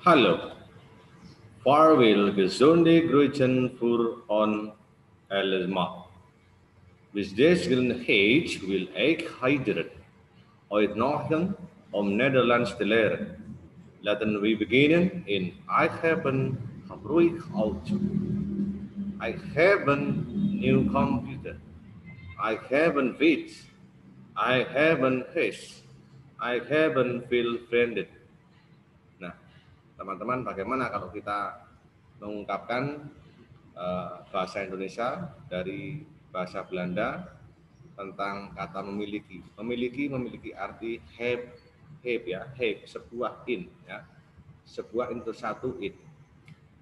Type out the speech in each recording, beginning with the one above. Hallo. Vaarwel gezonde groeten voor ons allemaal. Met deze gelegenheid wil ik iedereen uitnodigen om Nederlands te leren. Laten we beginnen in ik heb een gebruikauto. Ik heb een nieuw computer. Ik heb een fiets. Ik heb een huis. Ik heb een veel vrienden. Nah, teman-teman, bagaimana kalau kita mengungkapkan bahasa Indonesia dari bahasa Belanda tentang kata memiliki. Memiliki arti have ya, have sebuah in ya. Sebuah in itu satu in.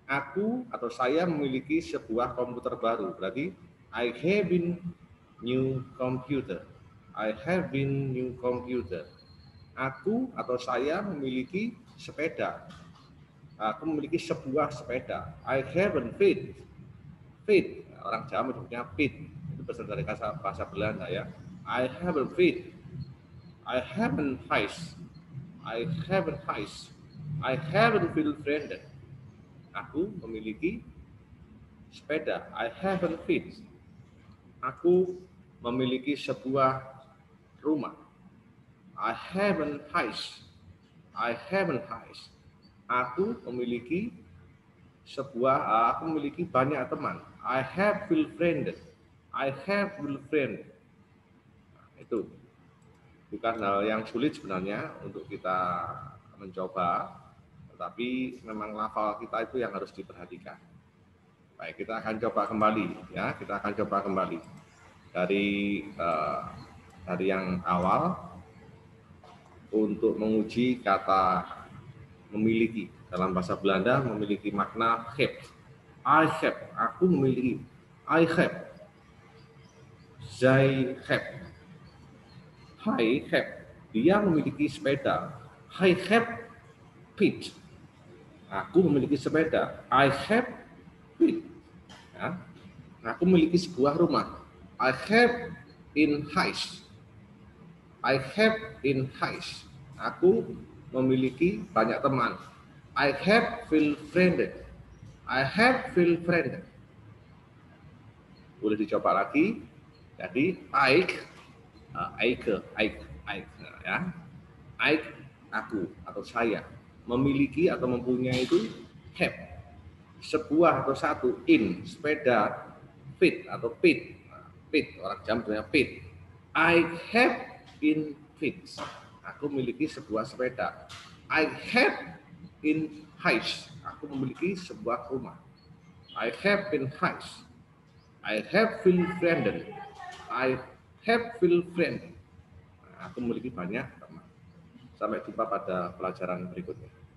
Aku atau saya memiliki sebuah komputer baru. Berarti I have been new computer. I have been new computer. Aku atau saya memiliki sepeda. Aku memiliki sebuah sepeda. I have a pit. Pit, orang Jawa menyebutnya pit. Itu berasal dari bahasa Belanda ya. I have a pit. I have a house. I have a house. I have a field friend. Aku memiliki sepeda. I have a pit. Aku memiliki sebuah rumah. I have a house. I have a house. Aku memiliki banyak teman. I have few friends. I have few friends. Itu bukan hal yang sulit sebenarnya untuk kita mencoba, tetapi memang lafal kita itu yang harus diperhatikan. Baik, kita akan coba kembali ya, kita akan coba kembali dari yang awal untuk menguji kata memiliki. Dalam bahasa Belanda memiliki makna heb. I heb, aku memiliki. I heb. Zij heb. Hij heb, dia memiliki sepeda. Hij heb fiets. Aku memiliki sepeda. I heb fiets. Ya. Aku memiliki sebuah rumah. I have in house. I have in house. Aku memiliki banyak teman. I have few friends. I have few friends. Boleh dicoba lagi. Jadi I, aku atau saya memiliki atau mempunyai itu have, sebuah atau satu, in, sepeda, fit atau pit. Pit, orang Jawa namanya pit. I have in pit. Aku memiliki sebuah sepeda. I have in house. Aku memiliki sebuah rumah. I have in house. I have few friends. I have few friends. Aku memiliki banyak teman. Sampai jumpa pada pelajaran berikutnya.